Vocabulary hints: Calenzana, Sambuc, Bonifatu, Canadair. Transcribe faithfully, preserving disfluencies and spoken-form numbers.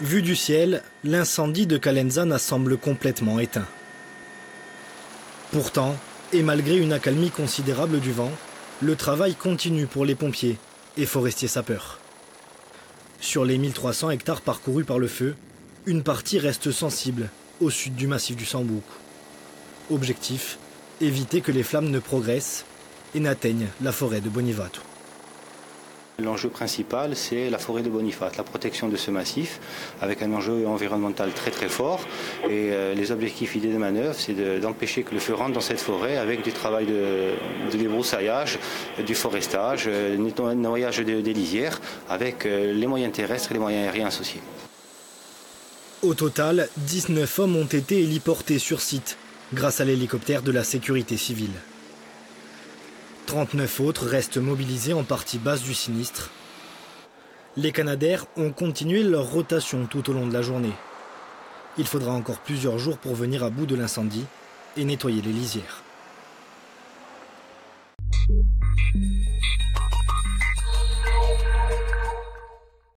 Vu du ciel, l'incendie de Calenzana semble complètement éteint. Pourtant, et malgré une accalmie considérable du vent, le travail continue pour les pompiers et forestiers sapeurs. Sur les mille trois cents hectares parcourus par le feu, une partie reste sensible au sud du massif du Sambuc. Objectif, éviter que les flammes ne progressent et n'atteignent la forêt de Bonifatu. L'enjeu principal, c'est la forêt de Bonifatu, la protection de ce massif, avec un enjeu environnemental très très fort. Et euh, les objectifs idées de manœuvre, c'est de, d'empêcher que le feu rentre dans cette forêt avec du travail de, de débroussaillage, du forestage, euh, nettoyage des, des lisières, avec euh, les moyens terrestres et les moyens aériens associés. Au total, dix-neuf hommes ont été héliportés sur site, grâce à l'hélicoptère de la sécurité civile. trente-neuf autres restent mobilisés en partie basse du sinistre. Les canadaires ont continué leur rotation tout au long de la journée. Il faudra encore plusieurs jours pour venir à bout de l'incendie et nettoyer les lisières.